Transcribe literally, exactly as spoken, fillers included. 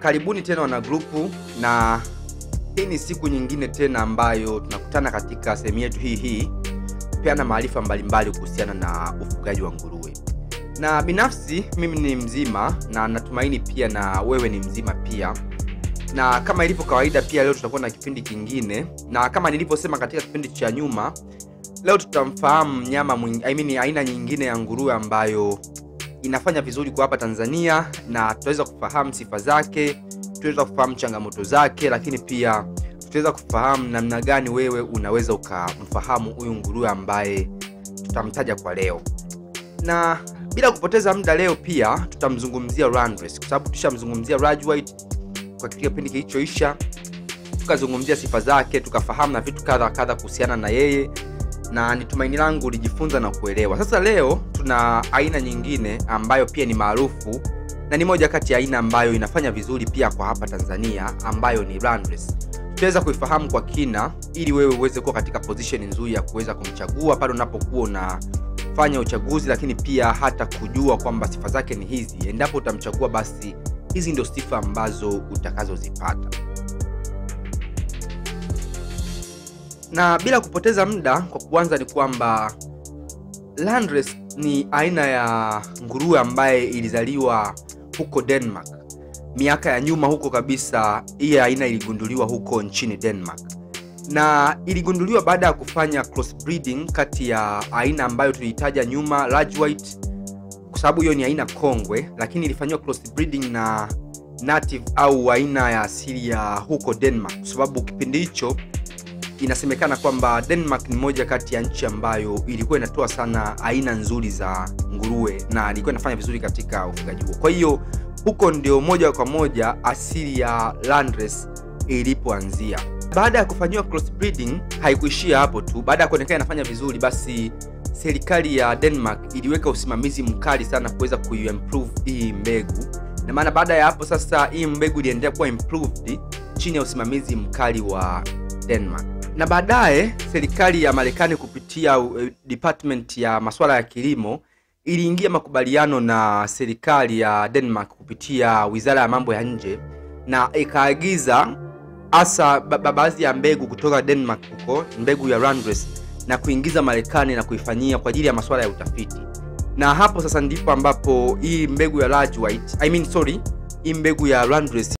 Karibuni tena wana grupu, na hii ni siku nyingine tena ambayo tunakutana katika sehemu yetu hii hii kupeana maarifa mbalimbali kuhusiana na ufugaji wa nguruwe. Na binafsi mimi ni mzima na natumaini pia na wewe ni mzima pia. Na kama ilivyo kawaida pia leo tutakuwa na kipindi kingine, na kama nilivyosema katika kipindi cha nyuma, leo tutamfahamu nyama mwing, I mean aina nyingine ya nguruwe ambayo inafanya vizuri kwa hapa Tanzania, na tutaweza kufahamu sifa zake, tutaweza kufahamu changamoto zake, lakini pia tutaweza kufahamu namna gani wewe unaweza ukamfahamu huyu nguruwe ambaye tutamtaja kwa leo. Na bila kupoteza muda leo pia tutamzungumzia Landrace, kwa sababu tushamzungumzia Large White kwa kipindi kilichoisha, tukazungumzia sifa zake, tukafahamu na vitu kadha kadha kuhusiana na yeye, na nitumaini langu ulijifunza na kuelewa. Sasa leo tuna aina nyingine ambayo pia ni maarufu na ni moja kati ya aina ambayo inafanya vizuri pia kwa hapa Tanzania, ambayo ni Landrace. Tutaweza kuifahamu kwa kina ili wewe uweze kuwa katika position nzuri ya kuweza kumchagua pale unapokuwa unafanya uchaguzi, lakini pia hata kujua kwamba sifa zake ni hizi. Endapo utamchagua, basi hizi ndio sifa ambazo utakazozipata. Na bila kupoteza muda, kwa kuanza ni kwamba Landrace ni aina ya nguruwe ambaye ilizaliwa huko Denmark. Miaka ya nyuma huko kabisa, hii aina iligunduliwa huko nchini Denmark. Na iligunduliwa baada ya kufanya crossbreeding kati ya aina ambayo tulitaja nyuma, Large White, kwa sababu hiyo ni aina kongwe, lakini ilifanywa crossbreeding na native au aina ya asili ya huko Denmark, kwa sababu kipindi hicho inasemekana kwamba Denmark ni moja kati ya nchi ambayo ilikuwa inatoa sana aina nzuri za nguruwe na ilikuwa inafanya vizuri katika ufugaji huo. Kwa hiyo huko ndio moja kwa moja asili ya Landrace ilipoanzia. Baada ya kufanywa crossbreeding, haikuishia hapo tu. Baada ya kuonekana inafanya vizuri, basi serikali ya Denmark iliweka usimamizi mkali sana kuweza kuimprove hii mbegu. Na maana baada ya hapo sasa hii mbegu iliendelea kuwa improved chini ya usimamizi mkali wa Denmark. Na baadaye serikali ya Marekani kupitia uh, department ya masuala ya kilimo iliingia makubaliano na serikali ya Denmark kupitia wizara ya mambo ya nje, na ikaagiza hasa baadhi ya mbegu kutoka Denmark huko, mbegu ya Landrace, na kuingiza Marekani na kuifanyia kwa ajili ya masuala ya utafiti. Na hapo sasa ndipo ambapo hii mbegu ya Large White, I mean sorry, hii mbegu ya Landrace